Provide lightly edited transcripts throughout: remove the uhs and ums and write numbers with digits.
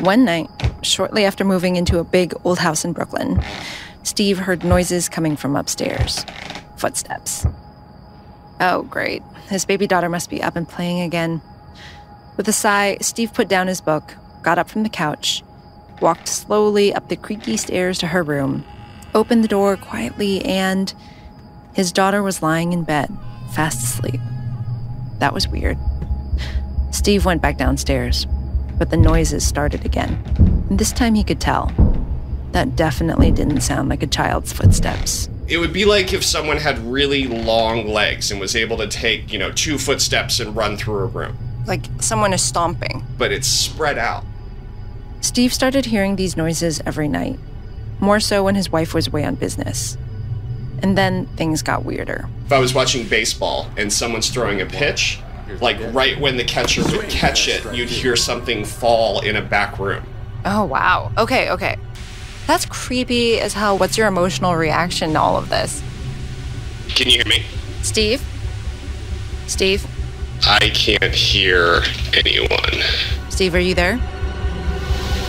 One night, shortly after moving into a big old house in Brooklyn, Steve heard noises coming from upstairs. Footsteps. Oh, great. His baby daughter must be up and playing again. With a sigh, Steve put down his book, got up from the couch, walked slowly up the creaky stairs to her room, opened the door quietly, and his daughter was lying in bed, fast asleep. That was weird. Steve went back downstairs, but the noises started again. And this time he could tell. That definitely didn't sound like a child's footsteps. It would be like if someone had really long legs and was able to take, 2 footsteps and run through a room. Like someone is stomping. But it's spread out. Steve started hearing these noises every night, more so when his wife was away on business. And then things got weirder. If I was watching baseball and someone's throwing a pitch, like right when the catcher would catch it, you'd hear something fall in a back room. Oh, wow. Okay. That's creepy as hell. What's your emotional reaction to all of this? Can you hear me? Steve? Steve? I can't hear anyone. Steve, are you there?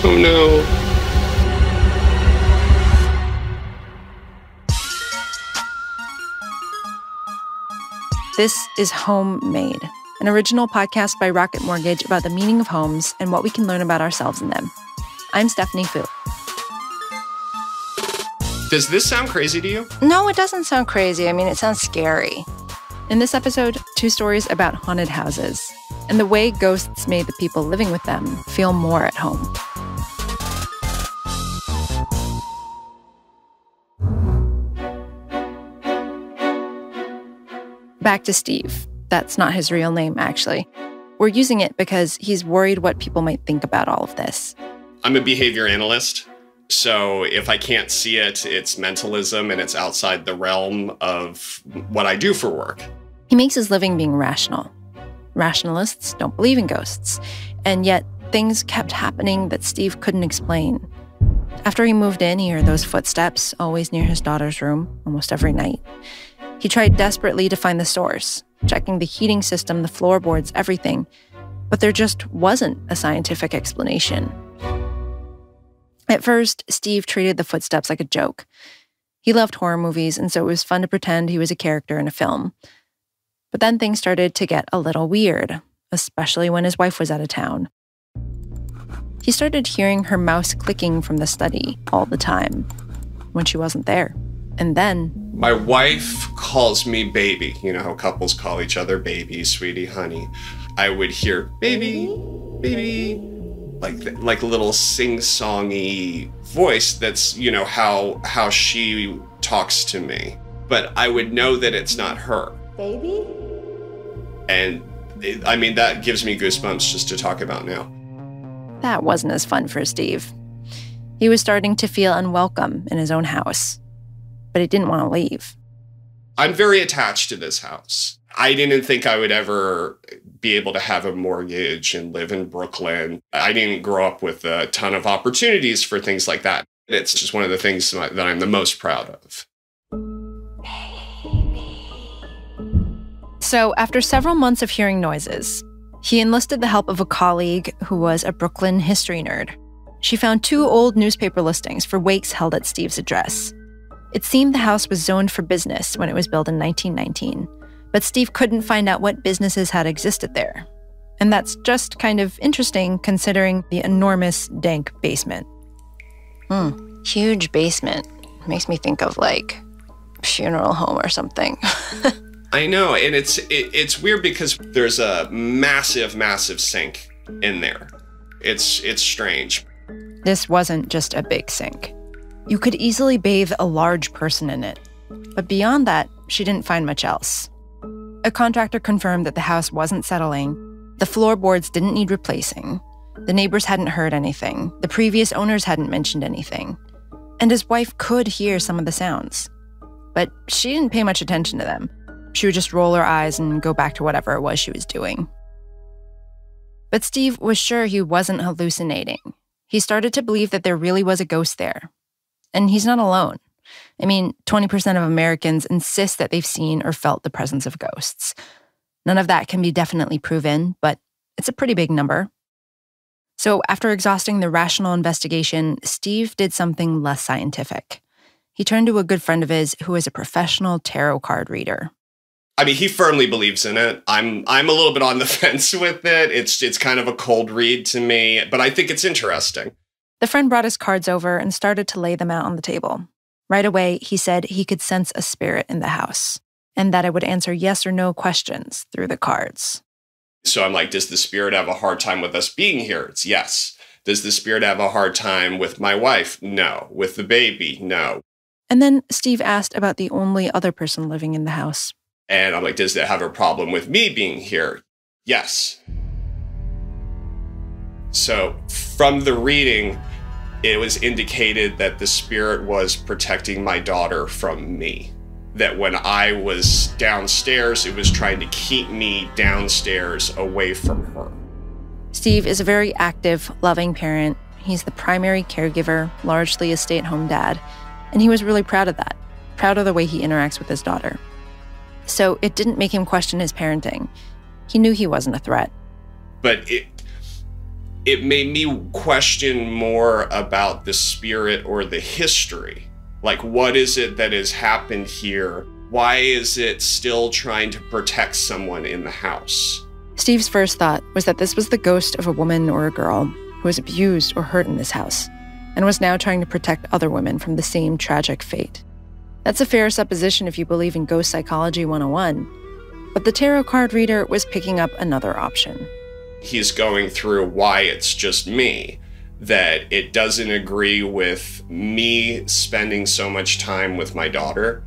Oh, no. This is Home. Made., an original podcast by Rocket Mortgage about the meaning of homes and what we can learn about ourselves in them. I'm Stephanie Foo. Does this sound crazy to you? No, it doesn't sound crazy. It sounds scary. In this episode, 2 stories about haunted houses and the way ghosts made the people living with them feel more at home. Back to Steve. That's not his real name, actually. We're using it because he's worried what people might think about all of this. I'm a behavior analyst, so if I can't see it, it's mentalism and it's outside the realm of what I do for work. He makes his living being rational. Rationalists don't believe in ghosts, and yet things kept happening that Steve couldn't explain. After he moved in, he heard those footsteps, always near his daughter's room, almost every night. He tried desperately to find the source, checking the heating system, the floorboards, everything. But there just wasn't a scientific explanation. At first, Steve treated the footsteps like a joke. He loved horror movies, and so it was fun to pretend he was a character in a film. But then things started to get a little weird, especially when his wife was out of town. He started hearing her mouse clicking from the study all the time when she wasn't there. And then... My wife calls me baby. You know how couples call each other baby, sweetie, honey. I would hear baby, baby, like a little sing-songy voice that's, how she talks to me. But I would know that it's not her. Baby? And, that gives me goosebumps just to talk about now. That wasn't as fun for Steve. He was starting to feel unwelcome in his own house. But he didn't want to leave. I'm very attached to this house. I didn't think I would ever be able to have a mortgage and live in Brooklyn. I didn't grow up with a ton of opportunities for things like that. It's just one of the things that I'm the most proud of. So after several months of hearing noises, he enlisted the help of a colleague who was a Brooklyn history nerd. She found 2 old newspaper listings for wakes held at Steve's address. It seemed the house was zoned for business when it was built in 1919, but Steve couldn't find out what businesses had existed there. And that's just kind of interesting considering the enormous, dank basement. Huge basement. Makes me think of, a funeral home or something. I know, and it's weird because there's a massive, massive sink in there. It's strange. This wasn't just a big sink. You could easily bathe a large person in it. But beyond that, she didn't find much else. A contractor confirmed that the house wasn't settling, the floorboards didn't need replacing, the neighbors hadn't heard anything, the previous owners hadn't mentioned anything, and his wife could hear some of the sounds. But she didn't pay much attention to them. She would just roll her eyes and go back to whatever it was she was doing. But Steve was sure he wasn't hallucinating. He started to believe that there really was a ghost there. And he's not alone. 20% of Americans insist that they've seen or felt the presence of ghosts. None of that can be definitely proven, but it's a pretty big number. So after exhausting the rational investigation, Steve did something less scientific. He turned to a good friend of his who is a professional tarot card reader. I mean, he firmly believes in it. I'm a little bit on the fence with it. It's kind of a cold read to me, but I think it's interesting. The friend brought his cards over and started to lay them out on the table. Right away, he said he could sense a spirit in the house and that it would answer yes or no questions through the cards. So I'm like, does the spirit have a hard time with us being here? It's yes. Does the spirit have a hard time with my wife? No. With the baby? No. And then Steve asked about the only other person living in the house. And I'm like, does that have a problem with me being here? Yes. So from the reading, it was indicated that the spirit was protecting my daughter from me. That when I was downstairs, it was trying to keep me downstairs away from her. Steve is a very active, loving parent. He's the primary caregiver, largely a stay-at-home dad. And he was really proud of that, proud of the way he interacts with his daughter. So it didn't make him question his parenting. He knew he wasn't a threat. But it made me question more about the spirit or the history. Like, what is it that has happened here? Why is it still trying to protect someone in the house? Steve's first thought was that this was the ghost of a woman or a girl who was abused or hurt in this house and was now trying to protect other women from the same tragic fate. That's a fair supposition if you believe in Ghost Psychology 101. But the tarot card reader was picking up another option. He's going through why it's just me, that it doesn't agree with me spending so much time with my daughter,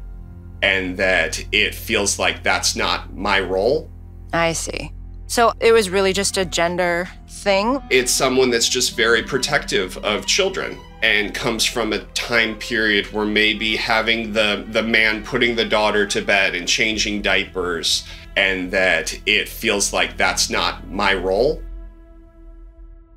and that it feels like that's not my role. I see. So it was really just a gender thing? It's someone that's just very protective of children and comes from a time period where maybe having the man putting the daughter to bed and changing diapers, and that it feels like that's not my role.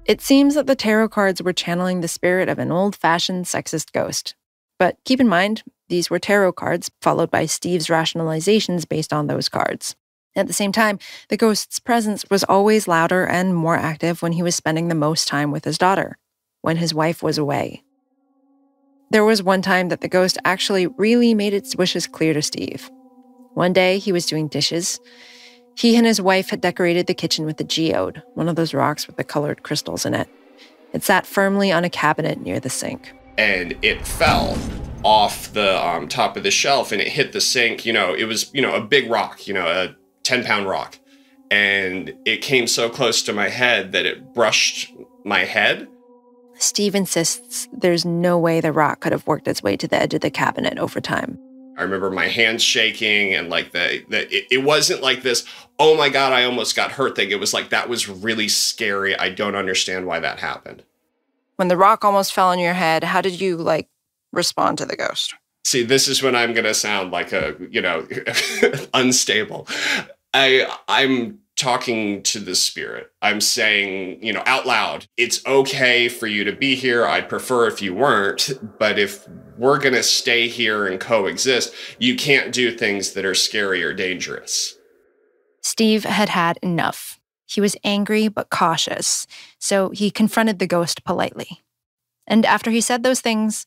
It seems that the tarot cards were channeling the spirit of an old-fashioned sexist ghost. But keep in mind, these were tarot cards followed by Steve's rationalizations based on those cards. At the same time, the ghost's presence was always louder and more active when he was spending the most time with his daughter, when his wife was away. There was one time that the ghost actually really made its wishes clear to Steve. One day, he was doing dishes. He and his wife had decorated the kitchen with a geode, one of those rocks with the colored crystals in it. It sat firmly on a cabinet near the sink. And it fell off the top of the shelf and it hit the sink. You know, it was, you know, a big rock, you know, a 10-pound rock. And it came so close to my head that it brushed my head. Steve insists there's no way the rock could have worked its way to the edge of the cabinet over time. I remember my hands shaking and like it wasn't like this, oh my God, I almost got hurt thing. It was like, that was really scary. I don't understand why that happened. When the rock almost fell on your head, how did you like respond to the ghost? See, this is when I'm going to sound like a, you know, unstable. I'm talking to the spirit. I'm saying, you know, out loud, it's okay for you to be here. I'd prefer if you weren't, but if we're going to stay here and coexist, you can't do things that are scary or dangerous. Steve had had enough. He was angry but cautious, so he confronted the ghost politely. And after he said those things,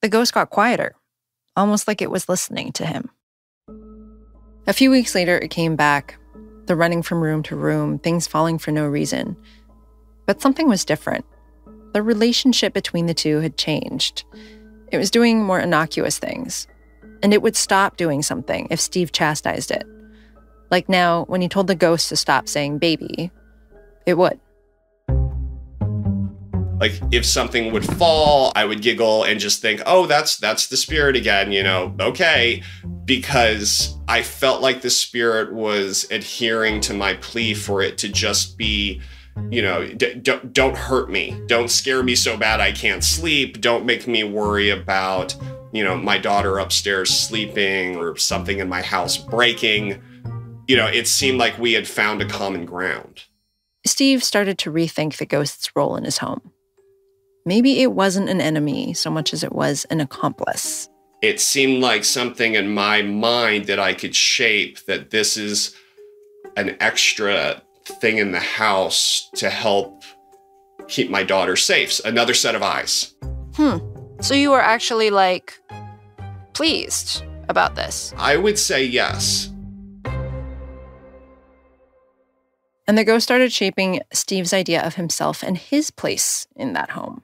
the ghost got quieter, almost like it was listening to him. A few weeks later, it came back. The running from room to room, things falling for no reason. But something was different. The relationship between the two had changed. It was doing more innocuous things. And it would stop doing something if Steve chastised it. Like now, when he told the ghost to stop saying baby, it would. Like, if something would fall, I would giggle and just think, oh, that's the spirit again, you know, okay. Because I felt like the spirit was adhering to my plea for it to just be, you know, don't hurt me. Don't scare me so bad I can't sleep. Don't make me worry about, you know, my daughter upstairs sleeping or something in my house breaking. You know, it seemed like we had found a common ground. Steve started to rethink the ghost's role in his home. Maybe it wasn't an enemy so much as it was an accomplice. It seemed like something in my mind that I could shape, that this is an extra thing in the house to help keep my daughter safe. Another set of eyes. Hmm. So you were actually, like, pleased about this? I would say yes. And the ghost started shaping Steve's idea of himself and his place in that home.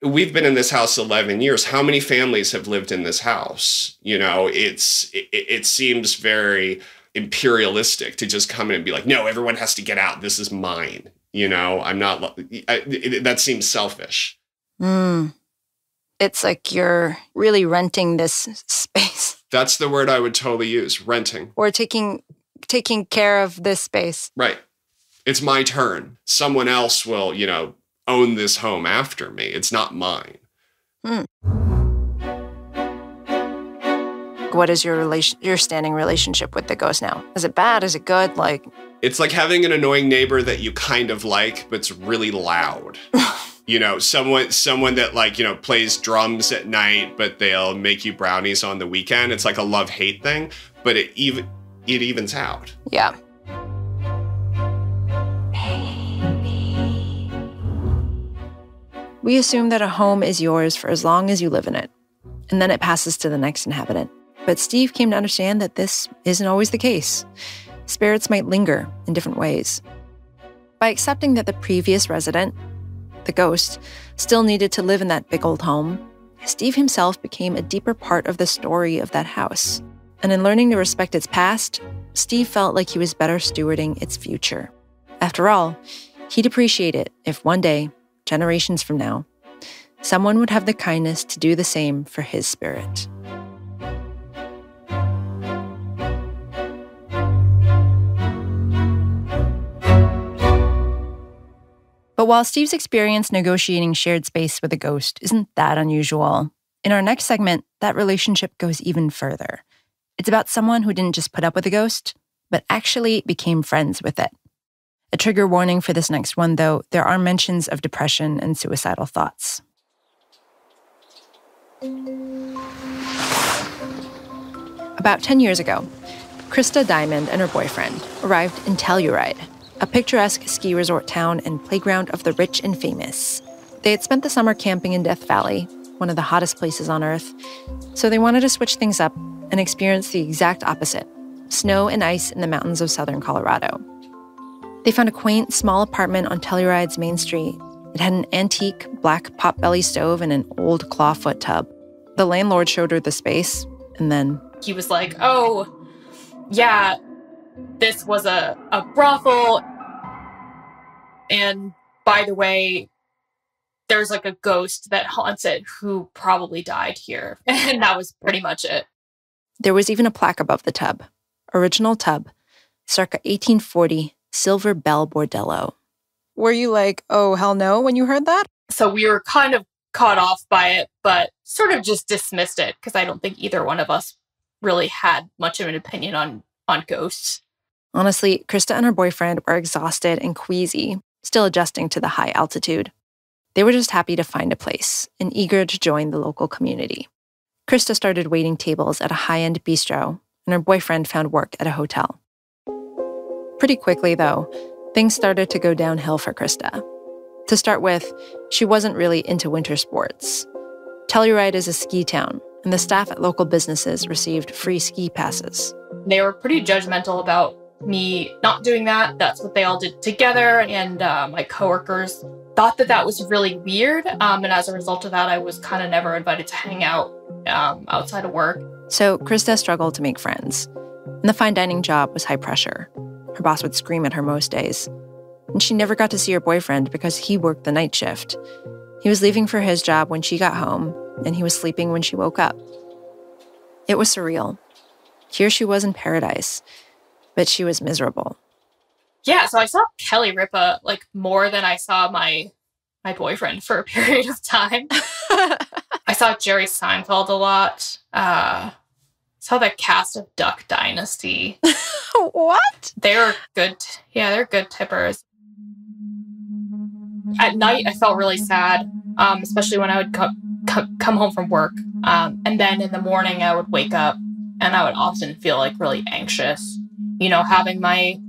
We've been in this house 11 years. How many families have lived in this house? You know, it seems very imperialistic to just come in and be like, no, everyone has to get out. This is mine. You know, I'm not, that seems selfish. Mm. It's like you're really renting this space. That's the word I would totally use, renting. Or taking care of this space. Right. It's my turn. Someone else will, you know, own this home after me. It's not mine. Mm. What is your standing relationship with the ghost now? Is it bad? Is it good? Like, it's like having an annoying neighbor that you kind of like, but it's really loud. You know, someone that, like, you know, plays drums at night, but they'll make you brownies on the weekend. It's like a love-hate thing, but it evens out. Yeah. We assume that a home is yours for as long as you live in it, and then it passes to the next inhabitant. But Steve came to understand that this isn't always the case. Spirits might linger in different ways. By accepting that the previous resident, the ghost, still needed to live in that big old home, Steve himself became a deeper part of the story of that house. And in learning to respect its past, Steve felt like he was better stewarding its future. After all, he'd appreciate it if one day, generations from now, someone would have the kindness to do the same for his spirit. But while Steve's experience negotiating shared space with a ghost isn't that unusual, in our next segment, that relationship goes even further. It's about someone who didn't just put up with a ghost, but actually became friends with it. A trigger warning for this next one, though, there are mentions of depression and suicidal thoughts. About 10 years ago, Krista Diamond and her boyfriend arrived in Telluride, a picturesque ski resort town and playground of the rich and famous. They had spent the summer camping in Death Valley, one of the hottest places on Earth, so they wanted to switch things up and experience the exact opposite, snow and ice in the mountains of Southern Colorado. They found a quaint, small apartment on Telluride's main street. It had an antique black potbelly stove and an old clawfoot tub. The landlord showed her the space, and then he was like, oh, yeah, this was a brothel. And by the way, there's like a ghost that haunts it who probably died here. And that was pretty much it. There was even a plaque above the tub. Original tub, circa 1840, Silver Bell Bordello. Were you like, oh, hell no, when you heard that? So we were kind of caught off by it, but sort of just dismissed it because I don't think either one of us really had much of an opinion on ghosts. Honestly, Krista and her boyfriend were exhausted and queasy, still adjusting to the high altitude. They were just happy to find a place and eager to join the local community. Krista started waiting tables at a high-end bistro, and her boyfriend found work at a hotel. Pretty quickly, though, things started to go downhill for Krista. To start with, she wasn't really into winter sports. Telluride is a ski town, and the staff at local businesses received free ski passes. They were pretty judgmental about me not doing that. That's what they all did together, and my coworkers thought that that was really weird, and as a result of that, I was kind of never invited to hang out outside of work. So Krista struggled to make friends, and the fine dining job was high pressure. Her boss would scream at her most days. And she never got to see her boyfriend because he worked the night shift. He was leaving for his job when she got home, and he was sleeping when she woke up. It was surreal. Here she was in paradise, but she was miserable. Yeah, so I saw Kelly Ripa, like, more than I saw my boyfriend for a period of time. I saw Jerry Seinfeld a lot. Saw the cast of Duck Dynasty. What? They were good. Yeah, they're good tippers. At night, I felt really sad, especially when I would come home from work. And then in the morning, I would wake up and I would often feel like really anxious. You know, having my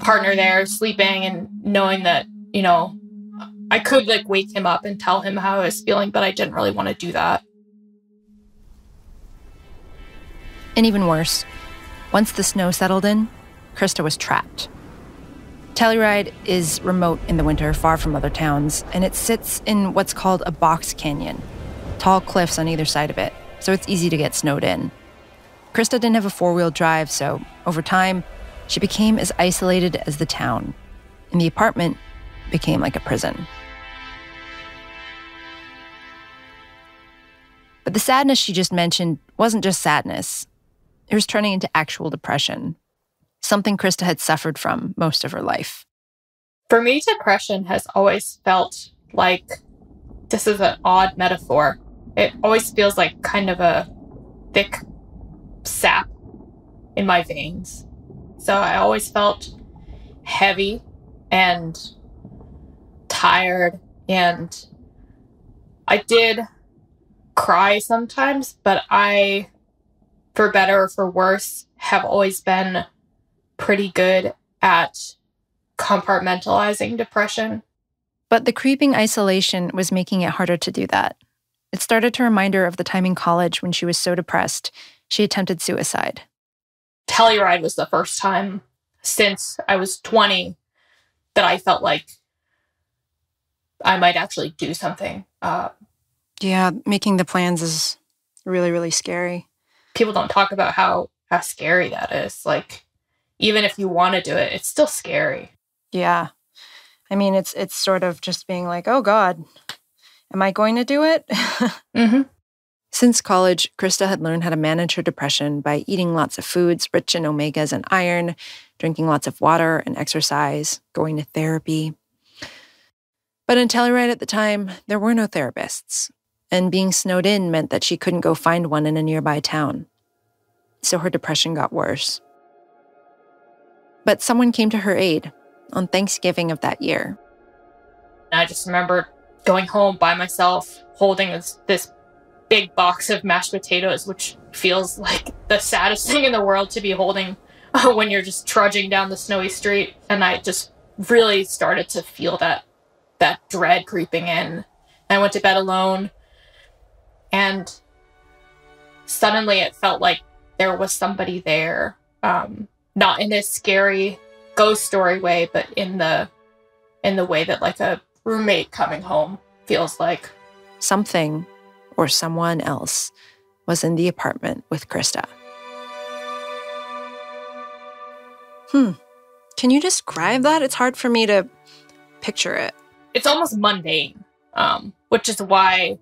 partner there sleeping and knowing that, you know, I could like wake him up and tell him how I was feeling, but I didn't really want to do that. And even worse, once the snow settled in, Krista was trapped. Telluride is remote in the winter, far from other towns, and it sits in what's called a box canyon, tall cliffs on either side of it, so it's easy to get snowed in. Krista didn't have a four-wheel drive, so over time, she became as isolated as the town, and the apartment became like a prison. But the sadness she just mentioned wasn't just sadness. It was turning into actual depression, something Krista had suffered from most of her life. For me, depression has always felt like, this is an odd metaphor, it always feels like kind of a thick sap in my veins. So I always felt heavy and tired, and I did cry sometimes, but I, for better or for worse, have always been pretty good at compartmentalizing depression. But the creeping isolation was making it harder to do that. It started to remind her of the time in college when she was so depressed, she attempted suicide. Telluride was the first time since I was 20 that I felt like I might actually do something. Yeah, making the plans is really, really scary. People don't talk about how scary that is. Like, even if you want to do it, it's still scary. Yeah. I mean, it's sort of just being like, oh, God, am I going to do it? Mm-hmm. Since college, Krista had learned how to manage her depression by eating lots of foods rich in omegas and iron, drinking lots of water and exercise, going to therapy. But in Telluride at the time, there were no therapists, and being snowed in meant that she couldn't go find one in a nearby town. So her depression got worse. But someone came to her aid on Thanksgiving of that year. I just remember going home by myself, holding this big box of mashed potatoes, which feels like the saddest thing in the world to be holding when you're just trudging down the snowy street. And I just really started to feel that dread creeping in. I went to bed alone, and suddenly it felt like there was somebody there, not in this scary ghost story way, but in the way that like a roommate coming home feels like. Something or someone else was in the apartment with Krista. Can you describe that? It's hard for me to picture it. It's almost mundane, which is why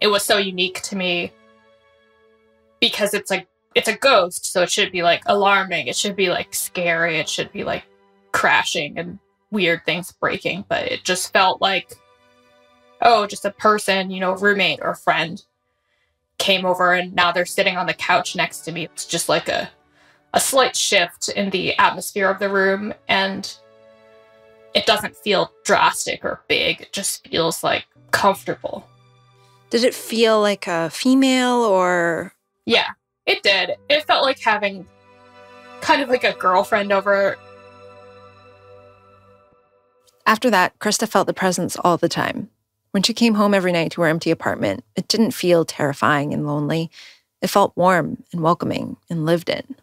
it was so unique to me, because it's like, it's a ghost, so it should be like alarming, it should be like scary, it should be like crashing and weird things breaking, but it just felt like, oh, just a person, you know, roommate or friend came over and now they're sitting on the couch next to me. It's just like a slight shift in the atmosphere of the room, and it doesn't feel drastic or big, it just feels like comfortable. Did it feel like a female or? Yeah, it did. It felt like having kind of like a girlfriend over. After that, Krista felt the presence all the time. When she came home every night to her empty apartment, it didn't feel terrifying and lonely. It felt warm and welcoming and lived in.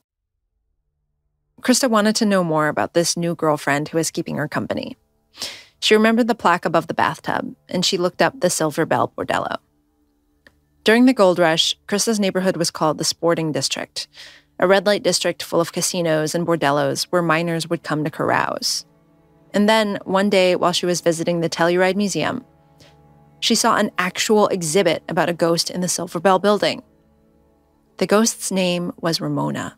Krista wanted to know more about this new girlfriend who was keeping her company. She remembered the plaque above the bathtub, and she looked up the Silver Bell Bordello. During the gold rush, Krista's neighborhood was called the Sporting District, a red light district full of casinos and bordellos where minors would come to carouse. And then, one day, while she was visiting the Telluride Museum, she saw an actual exhibit about a ghost in the Silver Bell building. The ghost's name was Ramona.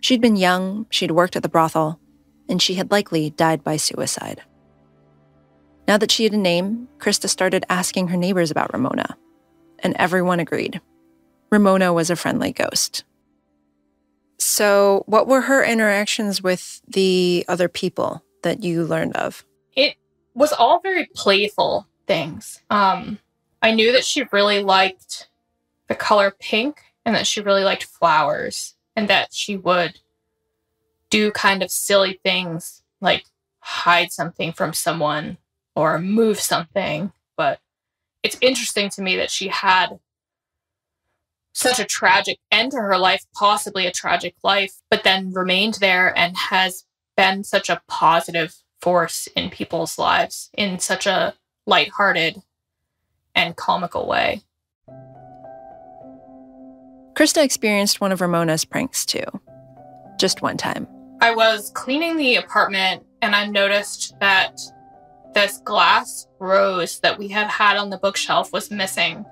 She'd been young, she'd worked at the brothel, and she had likely died by suicide. Now that she had a name, Krista started asking her neighbors about Ramona, and everyone agreed. Ramona was a friendly ghost. So what were her interactions with the other people that you learned of? It was all very playful things. I knew that she really liked the color pink, and that she really liked flowers, and that she would do kind of silly things like hide something from someone or move something. But it's interesting to me that she had such a tragic end to her life, possibly a tragic life, but then remained there and has been such a positive force in people's lives in such a lighthearted and comical way. Krista experienced one of Ramona's pranks too, just one time. I was cleaning the apartment and I noticed that this glass rose that we had had on the bookshelf was missing.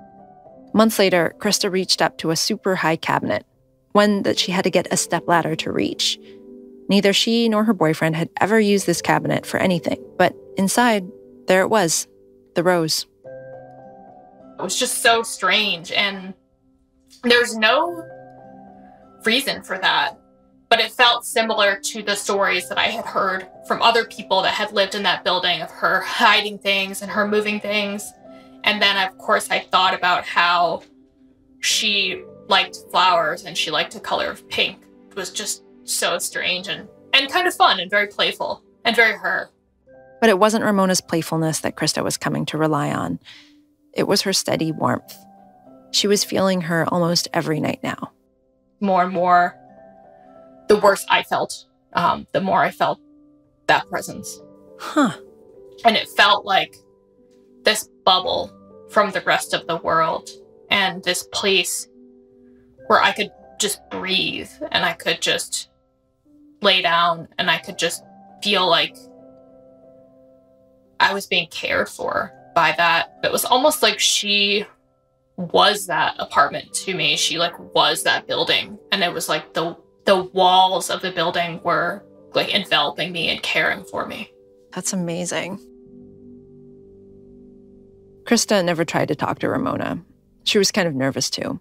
Months later, Krista reached up to a super high cabinet, one that she had to get a stepladder to reach. Neither she nor her boyfriend had ever used this cabinet for anything, but inside, there it was, the rose. It was just so strange, and there's no reason for that, but it felt similar to the stories that I had heard from other people that had lived in that building of her hiding things and her moving things. And then, of course, I thought about how she liked flowers and she liked the color of pink. It was just so strange and kind of fun and very playful and very her. But it wasn't Ramona's playfulness that Krista was coming to rely on. It was her steady warmth. She was feeling her almost every night now. More and more, the worse I felt, the more I felt that presence. Huh. And it felt like this bubble from the rest of the world and this place where I could just breathe and I could just lay down and I could just feel like I was being cared for by that. It was almost like she was that apartment to me. She like was that building. And it was like the walls of the building were like enveloping me and caring for me. That's amazing. Krista never tried to talk to Ramona. She was kind of nervous too.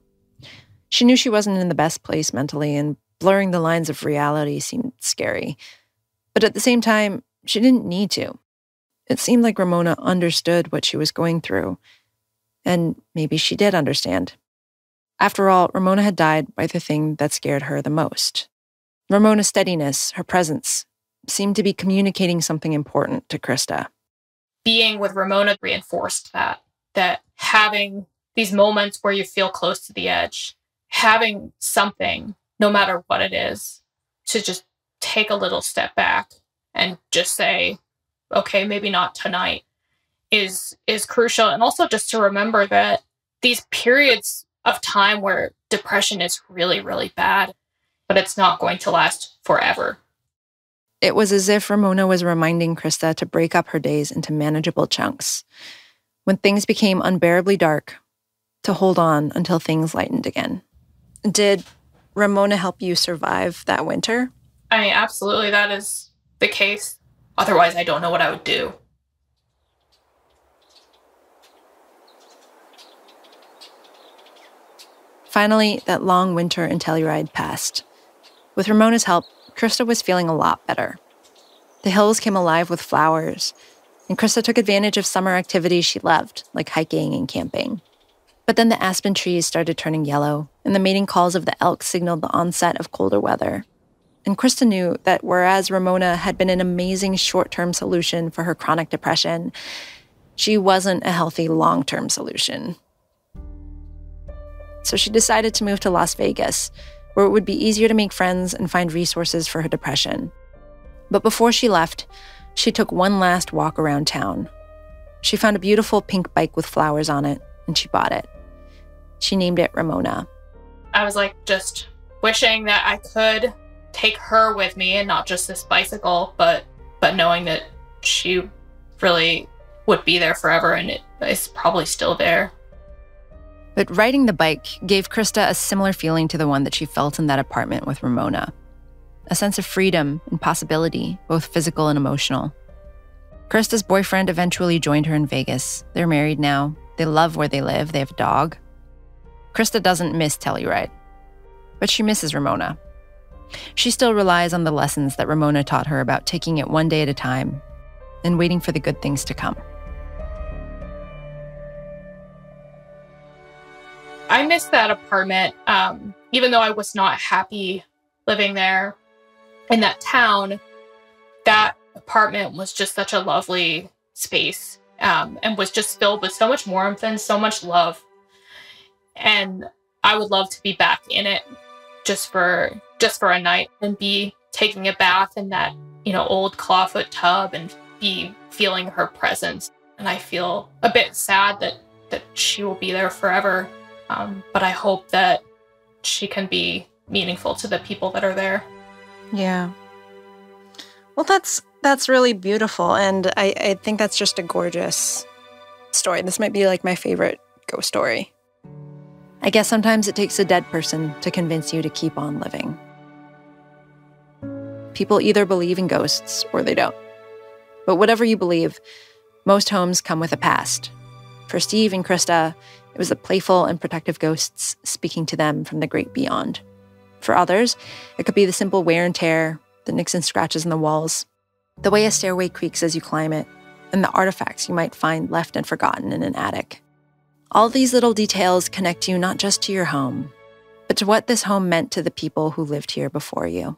She knew she wasn't in the best place mentally, and blurring the lines of reality seemed scary. But at the same time, she didn't need to. It seemed like Ramona understood what she was going through. And maybe she did understand. After all, Ramona had died by the thing that scared her the most. Ramona's steadiness, her presence, seemed to be communicating something important to Krista. Being with Ramona reinforced that having these moments where you feel close to the edge, having something, no matter what it is, to just take a little step back and just say, okay, maybe not tonight, is crucial. And also just to remember that these periods of time where depression is really, really bad, but it's not going to last forever. It was as if Ramona was reminding Krista to break up her days into manageable chunks. When things became unbearably dark, to hold on until things lightened again. Did Ramona help you survive that winter? I mean, absolutely, that is the case. Otherwise, I don't know what I would do. Finally, that long winter in Telluride passed. With Ramona's help, Krista was feeling a lot better. The hills came alive with flowers, and Krista took advantage of summer activities she loved, like hiking and camping. But then the aspen trees started turning yellow, and the mating calls of the elk signaled the onset of colder weather. And Krista knew that whereas Ramona had been an amazing short-term solution for her chronic depression, she wasn't a healthy long-term solution. So she decided to move to Las Vegas, where it would be easier to make friends and find resources for her depression. But before she left, she took one last walk around town. She found a beautiful pink bike with flowers on it, and she bought it. She named it Ramona. I was like just wishing that I could take her with me and not just this bicycle, but knowing that she really would be there forever, and it's probably still there. But riding the bike gave Krista a similar feeling to the one that she felt in that apartment with Ramona. A sense of freedom and possibility, both physical and emotional. Krista's boyfriend eventually joined her in Vegas. They're married now. They love where they live. They have a dog. Krista doesn't miss Telluride, but she misses Ramona. She still relies on the lessons that Ramona taught her about taking it one day at a time and waiting for the good things to come. I missed that apartment, even though I was not happy living there in that town. That apartment was just such a lovely space, and was just filled with so much warmth and so much love. And I would love to be back in it just for a night and be taking a bath in that, you know, old clawfoot tub and be feeling her presence. And I feel a bit sad that she will be there forever. But I hope that she can be meaningful to the people that are there. Yeah. Well, that's really beautiful. And I think that's just a gorgeous story. This might be like my favorite ghost story. I guess sometimes it takes a dead person to convince you to keep on living. People either believe in ghosts or they don't. But whatever you believe, most homes come with a past. For Steve and Krista, it was the playful and protective ghosts speaking to them from the great beyond. For others, it could be the simple wear and tear, the nicks and scratches in the walls, the way a stairway creaks as you climb it, and the artifacts you might find left and forgotten in an attic. All these little details connect you not just to your home, but to what this home meant to the people who lived here before you.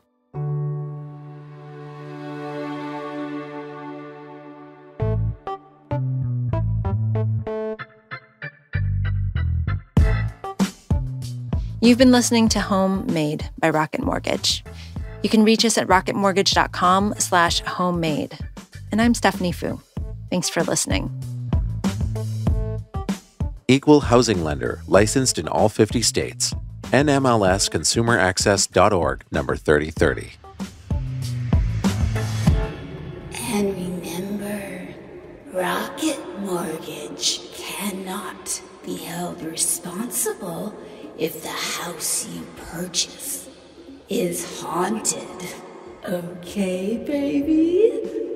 You've been listening to Home. Made. By Rocket Mortgage. You can reach us at rocketmortgage.com/homemade. And I'm Stephanie Foo. Thanks for listening. Equal housing lender, licensed in all 50 states. NMLS consumeraccess.org, number 3030. And remember, Rocket Mortgage cannot be held responsible if the house you purchase is haunted. Okay, baby?